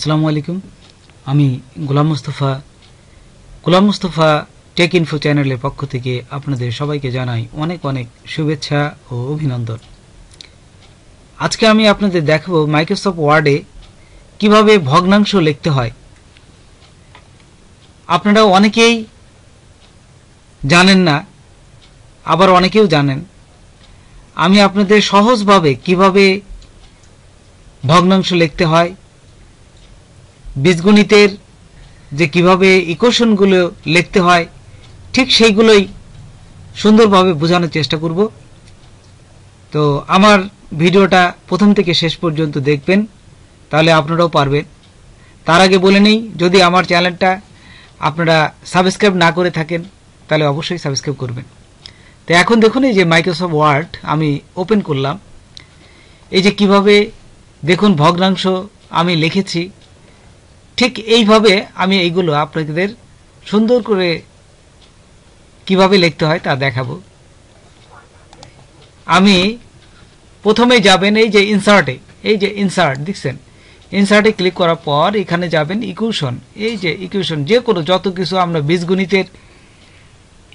আসসালামু আলাইকুম আমি গুলাম মুস্তাফা টেক ইনফো চ্যানেলের পক্ষ থেকে আপনাদের সবাইকে জানাই অনেক অনেক শুভেচ্ছা ও অভিনন্দন আজকে আমি আপনাদের দেখাবো মাইক্রোসফট ওয়ার্ডে কিভাবে ভগ্নাংশ লিখতে হয় আপনারা অনেকেই জানেন না আবার অনেকেও জানেন আমি আপনাদের সহজভাবে কিভাবে ভগ্নাংশ লিখতে হয় বীজগণিতের যে কিভাবে ইকুয়েশন গুলো লিখতে হয় ঠিক সেইগুলোই সুন্দরভাবে বোঝানোর চেষ্টা করব তো আমার ভিডিওটা প্রথম থেকে শেষ পর্যন্ত দেখবেন তাহলে আপনারাও পারবেন তার আগে বলে নেই যদি আমার চ্যানেলটা আপনারা সাবস্ক্রাইব না করে থাকেন তাহলে অবশ্যই সাবস্ক্রাইব করবেন তো এখন দেখুন এই যে মাইক্রোসফট ওয়ার্ড আমি ওপেন করলাম এই যে কিভাবে দেখুন ভগ্নাংশ আমি লিখেছি ঠিক এইভাবে আমি এইগুলো আপনাদের সুন্দর করে কিভাবে লিখতে হয় তা দেখাবো আমি প্রথমে যাবেন এই যে ইনসার্ট দেখছেন ইনসার্টে ক্লিক করার পর এখানে যাবেন ইকুয়েশন এই যে ইকুয়েশন যে কোনো যত কিছু আমরা বীজগণিতের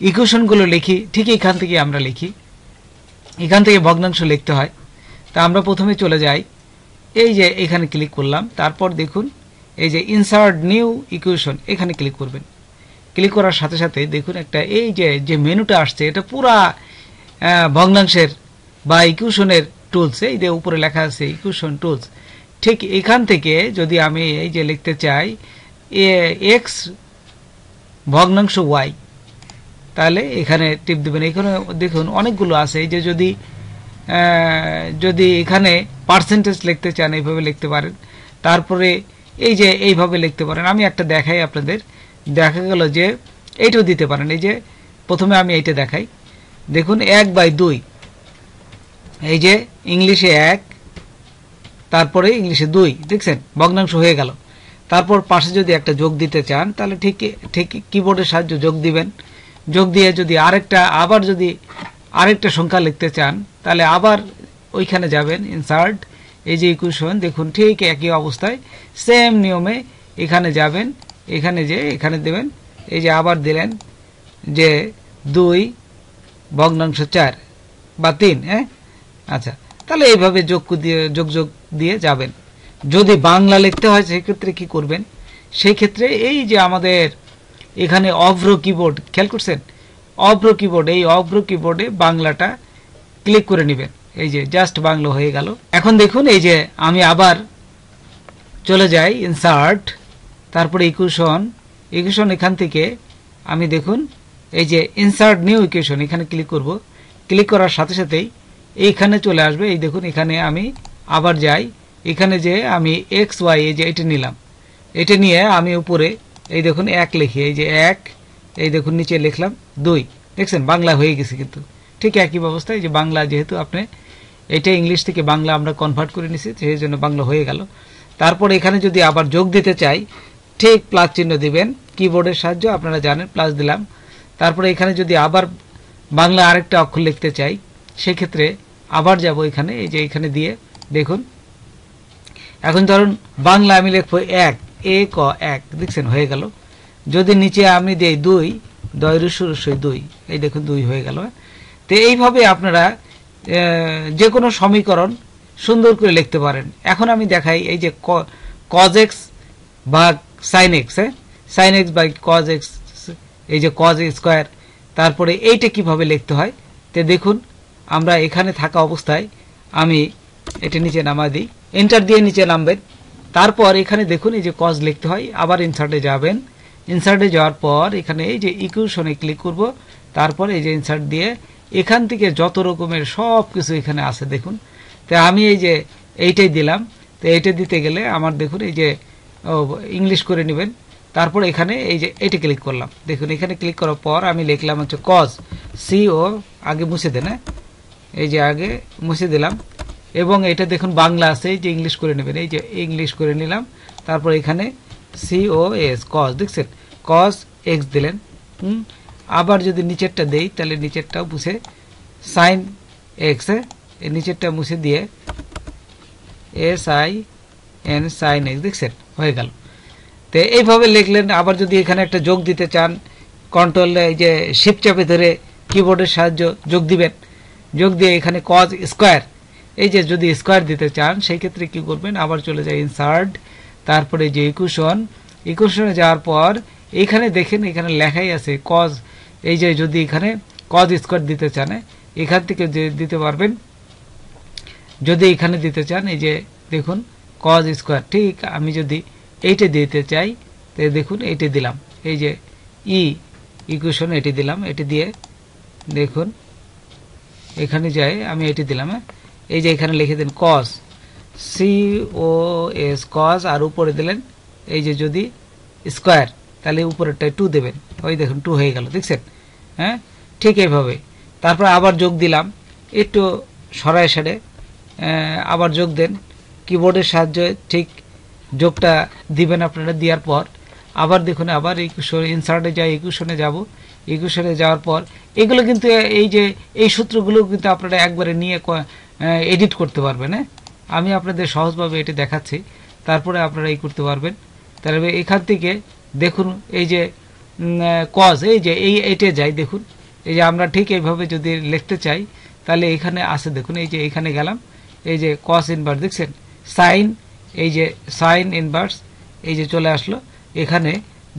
ইকুয়েশন গুলো লিখি ঠিক এইখান থেকে আমরা লিখি এখান থেকে ভগ্নাংশ লিখতে হয় তা আমরা প্রথমে চলে যাই এই যে এখানে ক্লিক করলাম তারপর দেখুন এই যে ইনসার্ট নিউ ইকুয়েশন এখানে ক্লিক করবেন ক্লিক করার সাথে সাথে দেখুন একটা এই যে যে মেনুটা আসছে এটা পুরা ভগ্নাংশের বা ইকুয়েশনের টুলস এই যে উপরে লেখা আছে ইকুয়েশন টুলস ঠিক এখান থেকে যদি আমি এই যে লিখতে চাই x ভগ্নাংশ y তাহলে এখানে টিপ দিবেন এখানে দেখুন অনেকগুলো আছে এই যে যদি এখানে পার্সেন্টেজ লিখতে চান এইভাবে লিখতে পারেন তারপরে এই যে এইভাবে লিখতে পারেন আমি একটা দেখাই আপনাদের দেখা গেল যে এইটাও দিতে পারেন এই যে প্রথমে আমি এইটা দেখাই দেখুন 1/2 এই যে ইংলিশে 1 তারপরে ইংলিশে 2 দেখছেন ভগ্নাংশ হয়ে গেল তারপর পাশে যদি একটা যোগ দিতে চান তাহলে ঠিক কিবোর্ডের সাহায্য যোগ দিবেন যোগ দিয়ে যদি আরেকটা সংখ্যা লিখতে চান তাহলে আবার ওইখানে যাবেন ইনসার্ট এই যে ইকুয়েশন দেখুন ঠিক একই অবস্থায় সেম নিয়মে এখানে যাবেন এখানে যে এখানে দেবেন এই যে আবার দিলেন যে 2/4 বা 3 হ্যাঁ আচ্ছা তাহলে এইভাবে যোগ দিয়ে যাবেন যদি বাংলা লিখতে হয় সেক্ষেত্রে কি করবেন সেই ক্ষেত্রে এই যে আমাদের এখানে অভ্র কিবোর্ড খেয়াল করছেন অভ্র কিবোর্ড এই অভ্র কিবোর্ডে বাংলাটা ক্লিক করে নেবেন এই যে জাস্ট বাংলা হয়ে গেল এখন দেখুন এই যে আমি আবার চলে যাই ইনসার্ট তারপরে ইকুয়েশন এখান থেকে আমি দেখুন এই যে ইনসার্ট নিউ ইকুয়েশন এখানে ক্লিক করব ক্লিক করার সাথে সাথেই এইখানে চলে আসবে এই দেখুন এখানে আমি আবার যাই এখানে যে আমি এক্স ওয়াই এই যে এটা নিলাম এটা নিয়ে আমি উপরে এই দেখুন 1 লিখি এই যে 1 এই দেখুন নিচে লিখলাম 2 দেখছেন বাংলা হয়ে গেছে কিন্তু ঠিক একই অবস্থা এই যে বাংলা যেহেতু আপনি এটা ইংলিশ থেকে বাংলা আমরা কনভার্ট করে নিছি সেই জন্য বাংলা হয়ে গেল তারপর এখানে যদি আবার যোগ দিতে চাই ঠিক প্লাস চিহ্ন দিবেন কিবোর্ডের সাহায্য আপনারা জানেন প্লাস দিলাম তারপরে এখানে যদি আবার বাংলা আরেকটা অক্ষর লিখতে চাই সেই ক্ষেত্রে আবার যাব এখানে এই যে এখানে দিয়ে দেখুন এখন ধরুন বাংলা আমি লিখবো 1 1 দেখছেন হয়ে গেল যদি নিচে আমি দেই 2 এই দেখুন 2 হয়ে গেল তো এইভাবে আপনারা যে কোনো সমীকরণ সুন্দর করে লিখতে পারেন এখন আমি দেখাই এই যে cos x ভাগ sin x sin x by cos x এই যে cos স্কয়ার তারপরে এইটা কিভাবে লিখতে হয় তে দেখুন আমরা এখানে থাকা অবস্থায় আমি এটা নিচে নামা দিই এন্টার দিয়ে নিচে নামবেন তারপর এখানে দেখুন এই যে cos লিখতে হয় আবার ইনসার্টে যাবেন ইনসার্টে যাওয়ার পর এখানে এই যে ইকুয়েশনে ক্লিক করব তারপর এই যে ইনসার্ট দিয়ে এখান থেকে যত রকমের সব কিছু এখানে আছে দেখুন তো আমি এই যে এইটাই দিলাম তো এইটা দিতে গেলে আমার দেখুন এই যে ইংলিশ করে নেবেন তারপর এখানে এই যে এটা ক্লিক করলাম দেখুন এখানে ক্লিক করার পর আমি লিখলাম হচ্ছে cos co আগে মুছে দেন এই যে আগে মুছে দিলাম এবং এটা দেখুন বাংলা আছে যে ইংলিশ করে নেবেন এই যে ইংলিশ করে নিলাম তারপর এখানে cos cos দেখছেন cos x দিলেন আবার যদি নিচেরটা দেই তাহলে নিচেরটাও মুছে sin x এই নিচেরটা মুছে দিয়ে s i n sin x দেখছেন হয়ে গেল। তো এইভাবে লিখলেন। আবার যদি এখানে একটা যোগ দিতে চান কন্ট্রোল এই যে শিফট চেপে ধরে কিবোর্ডের সাহায্য যোগ দিবেন, যোগ দিয়ে এখানে কজ স্কোয়ার এই যে যদি স্কোয়ার দিতে চান সেই ক্ষেত্রে কী করবেন, আবার চলে যায় ইনসার্ট, তারপরে যে ইকুয়েশন, ইকুয়েশনে যাওয়ার পর এইখানে দেখেন এখানে লেখাই আছে কজ, এই যে যদি এখানে কজ স্কোয়ার দিতে চান এখান থেকে যে দিতে পারবেন, যদি এখানে দিতে চান এই যে দেখুন কজ স্কোয়ার। ঠিক আমি যদি এইটা দিতে চাই তো দেখুন এইটা দিলাম, এই যে ই ইকুয়েশন এটি দিলাম, এটি দিয়ে দেখুন এখানে যাই আমি এটি দিলাম, এই যে এখানে লিখে দিন কজ COS কজ, আর উপরে দিলেন এই যে যদি স্কোয়ার তাহলে উপরেরটায় 2 দেবেন, ওই দেখুন 2 হয়ে গেল, দেখছেন? হ্যাঁ, ঠিক এইভাবে। তারপর আবার যোগ দিলাম, একটু সরায় সারে আবার যোগ দেন কিবোর্ডের সাহায্যে, ঠিক যোগটা দিবেন আপনারা, দেওয়ার পর আবার দেখুন আবার ইকুয়েশন ইনসার্টে যাই, ইকুয়েশনে যাব, ইকুয়েশনে যাওয়ার পর এগুলো কিন্তু এই যে এই সূত্রগুলো কিন্তু আপনারা একবারে নিয়ে এডিট করতে পারবেন। হ্যাঁ, আমি আপনাদের সহজভাবে এটি দেখাচ্ছি, তারপরে আপনারা এই করতে পারবেন। তাহলে এখান থেকে দেখুন এই যে কজ এই যে এই এটে যাই, দেখুন এই যে আমরা ঠিক এইভাবে যদি লিখতে চাই তাহলে এখানে আসে, দেখুন এই যে এখানে গেলাম, এই যে কজ ইনভার্স দেখছেন, সাইন এই যে সাইন ইনভার্স এই যে চলে আসলো, এখানে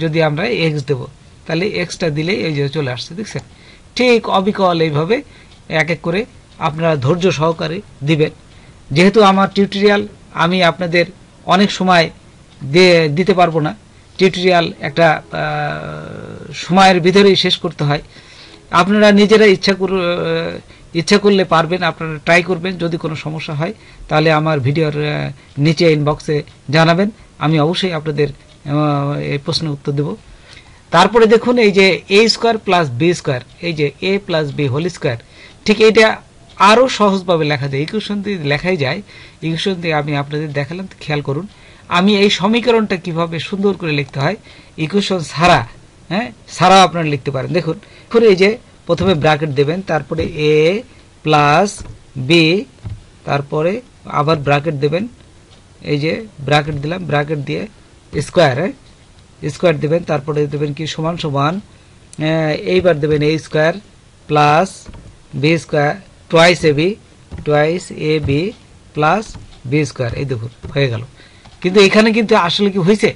যদি আমরা এক্স দেব তাহলে এক্সটা দিলে এই যে চলে আসছে, দেখছেন? ঠিক অবিকল এইভাবে এক এক করে আপনারা ধৈর্য সহকারে দিবেন। যেহেতু আমার টিউটোরিয়াল আমি আপনাদের অনেক সময় দিতে পারবো না, টিউটোরিয়াল একটা সময়ের ভিতরেই শেষ করতে হয়, আপনারা নিজেরা ইচ্ছা করলে পারবেন, আপনারা ট্রাই করবেন। যদি কোনো সমস্যা হয় তাহলে আমার ভিডিওর নিচে ইনবক্সে জানাবেন, আমি অবশ্যই আপনাদের এই প্রশ্নের উত্তর দেব। তারপরে দেখুন এই যে A square plus B square এই যে A plus B whole square, ঠিক এইটা আরও সহজভাবে লেখা যায়, ইকুয়েশন দিয়ে লেখাই যায়। ইকুয়েশন দিয়ে আমি আপনাদের দেখালাম, খেয়াল করুন আমি এই সমীকরণটা কিভাবে সুন্দর করে লিখতে হয় ইকুয়েশন ছাড়া। হ্যাঁ, ছাড়াও আপনারা লিখতে পারেন। দেখুন এই যে প্রথমে ব্র্যাকেট দেবেন, তারপরে এ প্লাস বি, তারপরে আবার ব্র্যাকেট দেবেন, এই যে ব্র্যাকেট দিলাম, ব্র্যাকেট দিয়ে স্কোয়ার, স্কোয়ার দেবেন, তারপরে দেবেন কি সমান সমান, এইবার দেবেন A square plus B square twice A B plus B square, এই দেখুন হয়ে গেল। কিন্তু এখানে কিন্তু আসলে কি হয়েছে,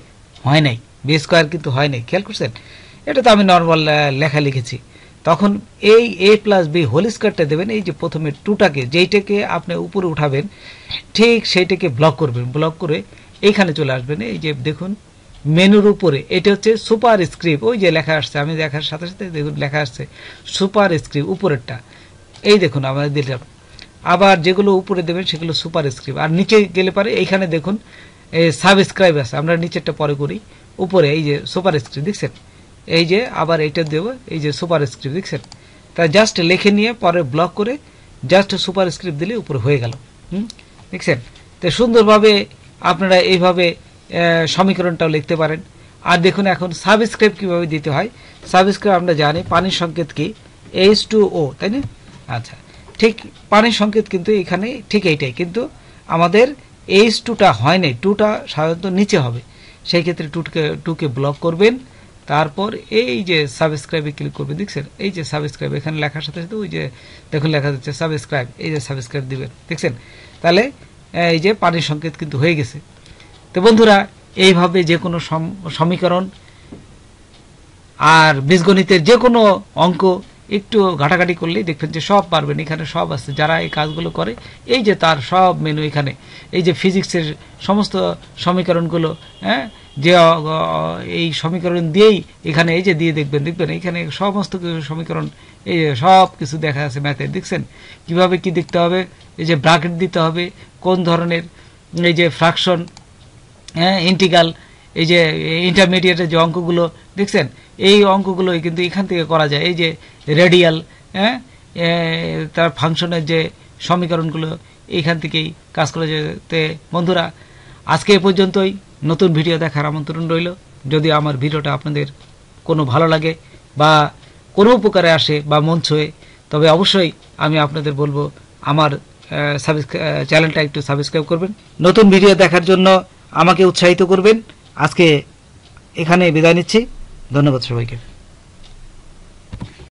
হয় নাই, বি স্কোয়ার কিন্তু হয় নাই, খেয়াল করছেন? এটা তো আমি নর্মাল লেখা লিখেছি। তখন এই এ প্লাস বি হোল স্কোয়ারটা দেবেন, এই যে প্রথমে টুটাকে যেইটাকে আপনি উপরে উঠাবেন ঠিক সেইটাকে ব্লক করবেন, ব্লক করে এইখানে চলে আসবেন, এই যে দেখুন মেনুর উপরে এটা হচ্ছে সুপার স্ক্রিপ্ট, ওই যে লেখা আসছে, আমি দেখার সাথে সাথে দেখুন লেখা আসছে সুপার স্ক্রিপ্ট উপরেরটা, এই দেখুন আমাদের দিলাম। আবার যেগুলো উপরে দেবেন সেগুলো সুপার স্ক্রিপ্ট, আর নিচে গেলে পারে এইখানে দেখুন এই সাবস্ক্রাইব আছে, আমরা নিচেরটা পরে করি, উপরে এই যে সুপার স্ক্রিপ্ট দেখছেন, এই যে আবার এটা দেব, এই যে সুপার স্ক্রিপ্ট দেখছেন, তা জাস্ট লিখে নিয়ে পরে ব্লক করে জাস্ট সুপার স্ক্রিপ্ট দিলে উপরে হয়ে গেল। দেখছেন তো সুন্দরভাবে আপনারা এইভাবে সমীকরণটাও লিখতে পারেন। আর দেখুন এখন সাবস্ক্রাইব কীভাবে দিতে হয়, সাবস্ক্রাইব আমরা জানি পানির সংকেত কি H2O, তাই না? আচ্ছা, ঠিক পানির সংকেত কিন্তু এখানে ঠিক এইটাই, কিন্তু আমাদের H2টা হয় নাই, 2টা সাধারণত নিচে হবে, সেই ক্ষেত্রে 2কে ব্লক করবেন, তারপর এই যে সাবস্ক্রাইবে ক্লিক করবেন, দেখছেন এই যে সাবস্ক্রাইব এখানে লেখার সাথে সাথে ওই যে দেখুন লেখা যাচ্ছে সাবস্ক্রাইব, এই যে সাবস্ক্রাইব দিবেন, দেখছেন? তাহলে এই যে পানির সংকেত কিন্তু হয়ে গেছে। তো বন্ধুরা এইভাবে যে কোনো সমীকরণ আর বীজগণিতের যে কোনো অঙ্ক একটু ঘাটাঘাটি করলেই দেখবেন যে সব পারবেন, এখানে সব আছে। যারা এই কাজগুলো করে এই যে তার সব মেনু এখানে, এই যে ফিজিক্সের সমস্ত সমীকরণগুলো, হ্যাঁ, যে এই সমীকরণ দিয়েই এখানে এই যে দিয়ে দেখবেন, দেখবেন এখানে সমস্ত কিছু সমীকরণ এই যে সব কিছু দেখা আছে ম্যাথের, দেখছেন? কীভাবে কি দেখতে হবে, এই যে ব্র্যাকেট দিতে হবে, কোন ধরনের এই যে ফ্র্যাকশন, হ্যাঁ, ইন্টিগ্রাল, এই যে ইন্টারমিডিয়েটের যে অঙ্কগুলো দেখছেন এই অঙ্কগুলোই কিন্তু এখান থেকে করা যায়, এই যে রেডিয়াল, হ্যাঁ, তার ফাংশনের যে সমীকরণগুলো এইখান থেকেই কাজ করা যায়। তো বন্ধুরা আজকে এ পর্যন্তই, নতুন ভিডিও দেখার আমন্ত্রণ রইল। যদি আমার ভিডিওটা আপনাদের কোনো ভালো লাগে বা কোনো উপকারে আসে বা মন ছোঁয়ে, তবে অবশ্যই আমি আপনাদের বলবো আমার চ্যানেলটা একটু সাবস্ক্রাইব করবেন। নতুন ভিডিও দেখার জন্য আমাকে উৎসাহিত করবেন। আজকে এখানে বিদায় নিচ্ছি, ধন্যবাদ সবাইকে।